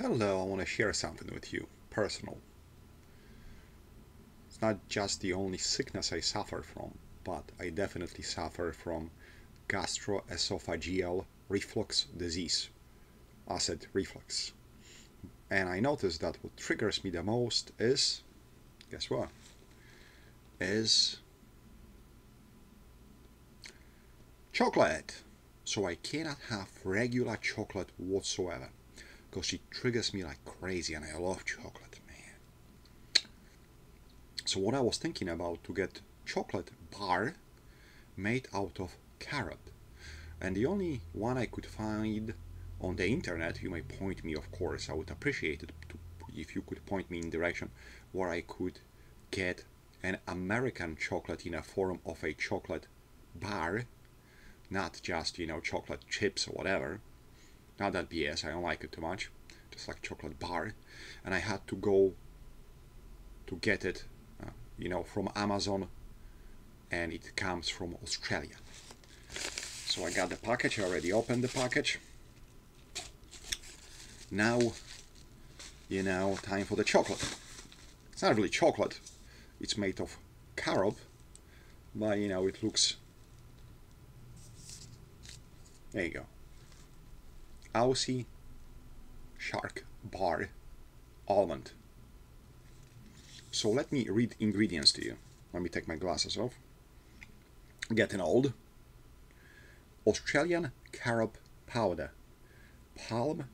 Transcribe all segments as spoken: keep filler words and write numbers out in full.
Hello, I want to share something with you, personal. It's not just the only sickness I suffer from, but I definitely suffer from gastroesophageal reflux disease, acid reflux. And I noticed that what triggers me the most is, guess what, is chocolate. So I cannot have regular chocolate whatsoever, because she triggers me like crazy, and I love chocolate, man. So what I was thinking about to get chocolate bar made out of carob, and the only one I could find on the internet, you may point me, of course, I would appreciate it to, if you could point me in direction where I could get an American chocolate in a form of a chocolate bar, not just, you know, chocolate chips or whatever. Not that B S, I don't like it too much, just like chocolate bar. And I had to go to get it, uh, you know, from Amazon, and it comes from Australia. So I got the package, I already opened the package. Now, you know, time for the chocolate. It's not really chocolate, it's made of carob, but you know, it looks, there you go. Aussie Shark Bar Almond. So let me read ingredients to you. Let me take my glasses off. Getting old. Australian carob powder, palm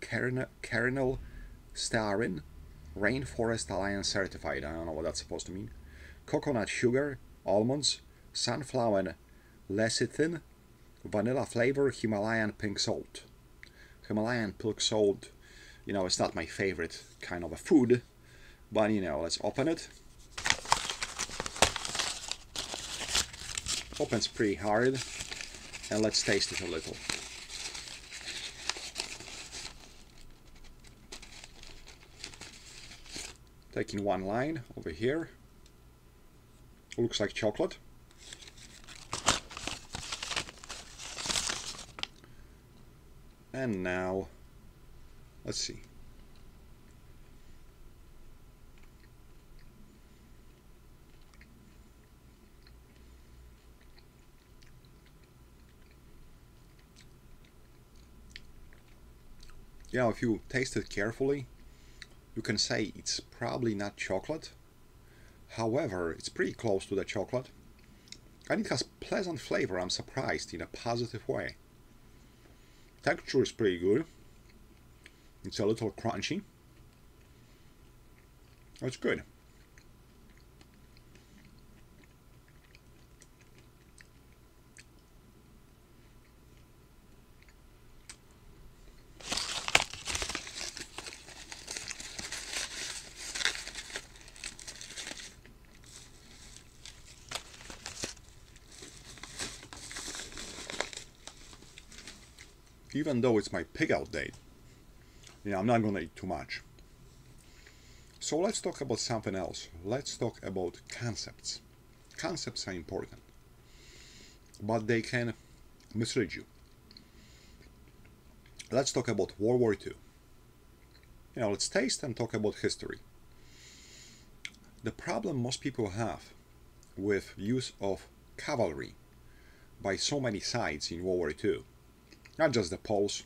kernel starin, Rainforest Alliance certified. I don't know what that's supposed to mean. Coconut sugar, almonds, sunflower lecithin, vanilla flavor, Himalayan pink salt. Himalayan pink salt, you know, it's not my favorite kind of a food, but you know, let's open it. Opens pretty hard, and let's taste it a little. Taking one line over here. Looks like chocolate. And now, let's see. Yeah, if you taste it carefully, you can say it's probably not chocolate. However, it's pretty close to the chocolate. And it has pleasant flavor, I'm surprised, in a positive way. Texture is pretty good. It's a little crunchy. That's good. Even though it's my pig out day, you know, I'm not gonna eat too much. So let's talk about something else. Let's talk about concepts. Concepts are important, but they can mislead you. Let's talk about World War Two. You know, let's taste and talk about history. The problem most people have with use of cavalry by so many sides in World War Two, not just the Poles,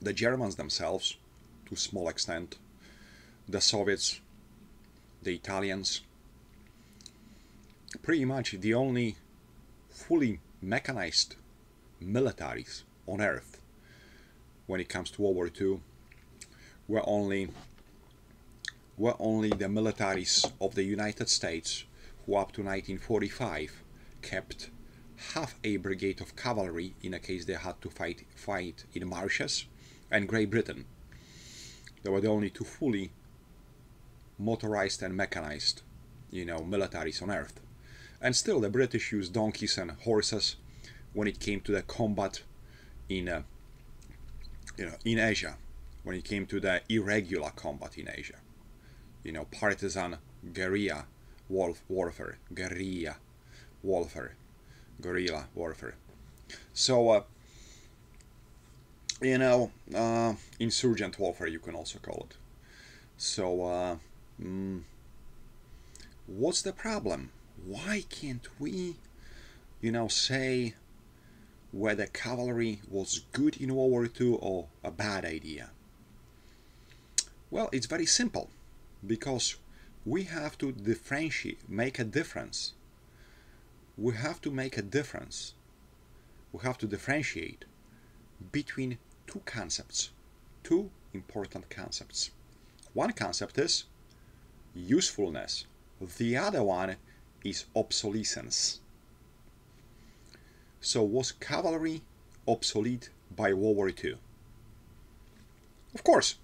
the Germans themselves, to a small extent, the Soviets, the Italians. Pretty much the only fully mechanized militaries on Earth, when it comes to World War Two, were only, were only the militaries of the United States, who up to nineteen forty-five kept half a brigade of cavalry in a case they had to fight fight in marshes, and Great Britain. They were the only two fully motorized and mechanized, you know, militaries on Earth. And still the British used donkeys and horses when it came to the combat in uh, you know, in Asia, when it came to the irregular combat in Asia, you know, partisan guerrilla warfare, guerrilla warfare. Guerrilla warfare. So uh, you know, uh, insurgent warfare, you can also call it. So, uh, mm, what's the problem? Why can't we, you know, say whether cavalry was good in World War Two or a bad idea? Well, it's very simple, because we have to differentiate, make a difference. We have to make a difference. We have to differentiate between two concepts, two important concepts. One concept is usefulness. The other one is obsolescence. So was cavalry obsolete by World War Two? Of course,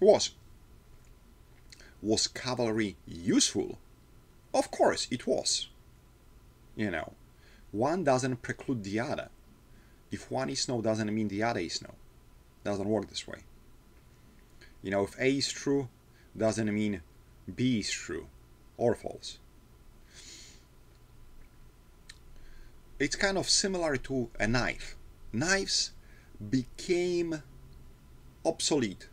it was. Was cavalry useful? Of course it was. You know, one doesn't preclude the other. If one is no, doesn't mean the other is no. Doesn't work this way. You know, if A is true, doesn't mean B is true or false. It's kind of similar to a knife. Knives became obsolete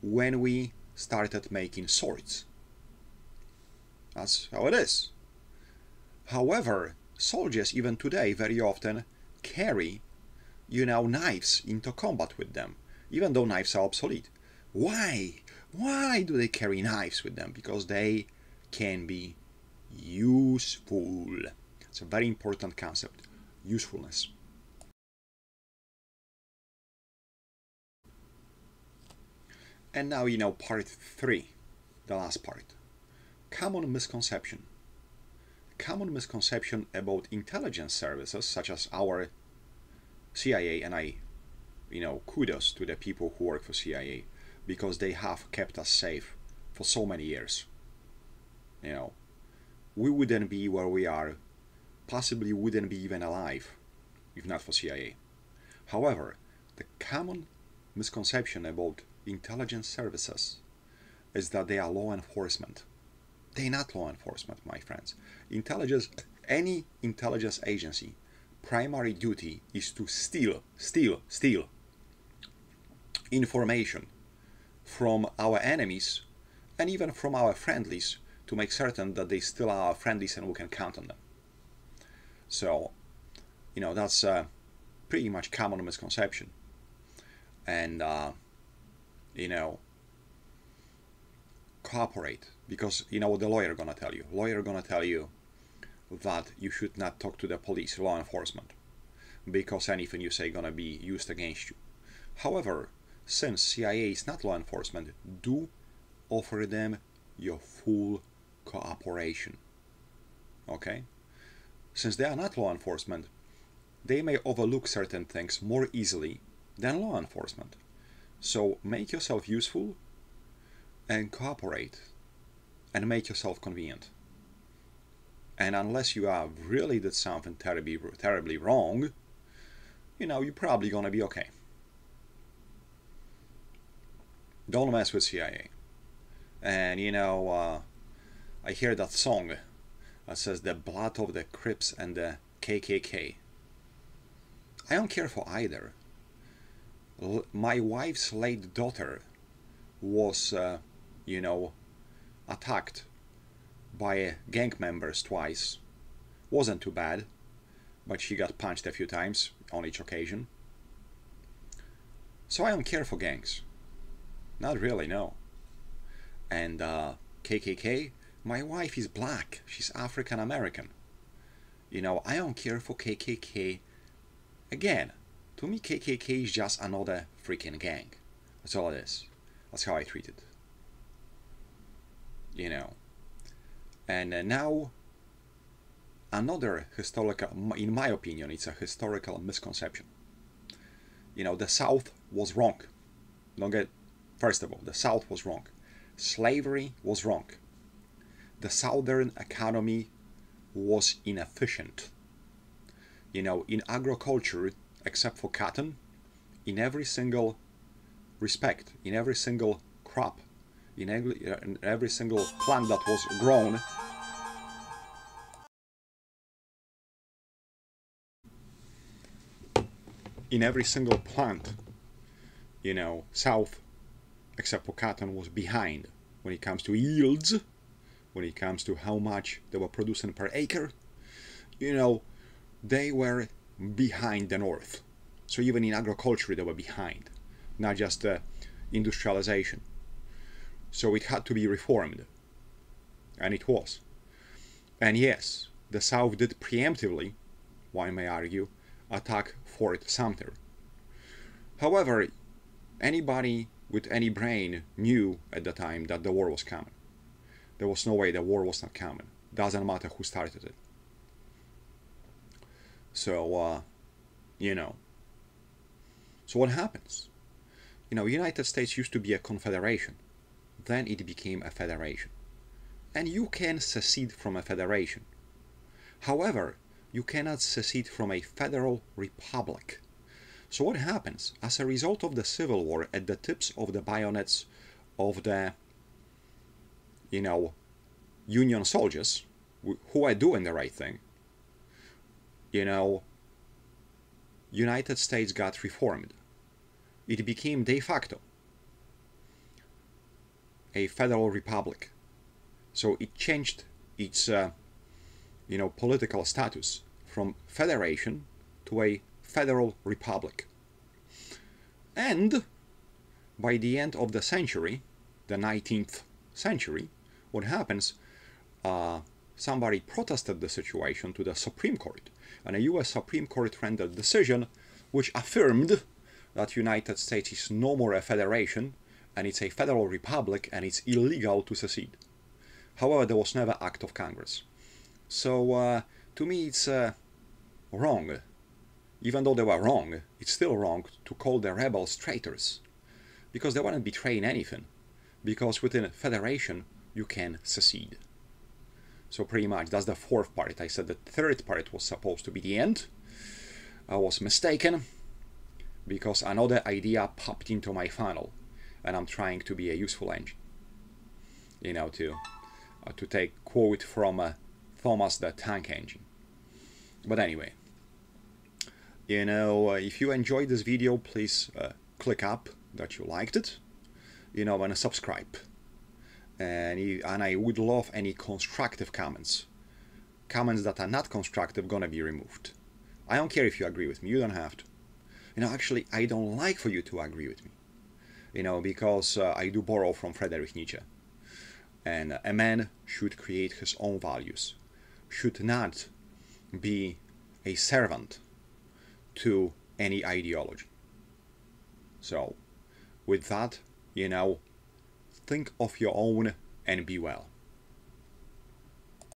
when we started making swords. That's how it is. However, soldiers even today very often carry, you know, knives into combat with them, even though knives are obsolete. Why? Why do they carry knives with them? Because they can be useful. It's a very important concept, usefulness. And now, you know, part three, the last part. Common misconception. Common misconception about intelligence services, such as our C I A, and I, you know, kudos to the people who work for C I A, because they have kept us safe for so many years. You know, we wouldn't be where we are, possibly wouldn't be even alive, if not for C I A. However, the common misconception about intelligence services is that they are law enforcement. They're not law enforcement, my friends. Intelligence, any intelligence agency, primary duty is to steal, steal, steal information from our enemies and even from our friendlies to make certain that they still are our friendlies and we can count on them. So, you know, that's a pretty much common misconception. And, uh, you know, cooperate, because, you know, what the lawyer gonna tell you. Lawyer gonna tell you that you should not talk to the police, law enforcement, because anything you say gonna be used against you. However, since C I A is not law enforcement, do offer them your full cooperation, okay? Since they are not law enforcement, they may overlook certain things more easily than law enforcement. So make yourself useful and cooperate and make yourself convenient. And unless you have really did something terribly, terribly wrong, you know, you're probably gonna be okay. Don't mess with C I A. And, you know, uh, I hear that song that says the blood of the Crips and the K K K. I don't care for either. L my wife's late daughter was, uh, you know, attacked by gang members twice. Wasn't too bad, but she got punched a few times on each occasion. So I don't care for gangs. Not really, no. And uh, K K K, my wife is black. She's African American. You know, I don't care for K K K. Again, to me, K K K is just another freaking gang. That's all it is. That's how I treat it. You know. And uh, now, another historical, in my opinion, it's a historical misconception. You know, the South was wrong. Don't get, first of all, the South was wrong. Slavery was wrong. The Southern economy was inefficient. You know, in agriculture, except for cotton, in every single respect, in every single crop, in every, in every single plant that was grown, in every single plant you know, South, except for cotton, was behind when it comes to yields, when it comes to how much they were producing per acre. You know, they were behind the North. So even in agriculture, they were behind, not just uh, industrialization. So it had to be reformed, and it was. And yes, the South did preemptively, one may argue, attack Fort Sumter. However, anybody with any brain knew at the time that the war was coming. There was no way the war was not coming. Doesn't matter who started it. So, uh, you know. So what happens? You know, United States used to be a confederation. Then it became a federation. And you can secede from a federation. However, you cannot secede from a federal republic. So what happens? As a result of the Civil War, at the tips of the bayonets of the, you know, Union soldiers, who are doing the right thing, you know, United States got reformed. It became de facto a federal republic. So it changed its, uh, you know, political status from federation to a federal republic. And by the end of the century, the nineteenth century, what happens, uh, somebody protested the situation to the Supreme Court, and a U S Supreme Court rendered a decision which affirmed that United States is no more a federation, and it's a federal republic, and it's illegal to secede. However, there was never an act of Congress. So, uh, to me, it's uh, wrong. Even though they were wrong, it's still wrong to call the rebels traitors, because they weren't betraying anything, because within a federation, you can secede. So pretty much, that's the fourth part. I said the third part was supposed to be the end. I was mistaken, because another idea popped into my funnel, and I'm trying to be a useful engine. You know, to, uh, to take a quote from uh, Thomas the Tank Engine. But anyway, you know, uh, if you enjoyed this video, please uh, click up that you liked it, you know, and subscribe. And, you, and I would love any constructive comments. Comments that are not constructive gonna be removed. I don't care if you agree with me, you don't have to. You know, actually, I don't like for you to agree with me, you know, because uh, I do borrow from Friedrich Nietzsche. And a man should create his own values, should not be a servant to any ideology. So, with that, you know, think of your own and be well.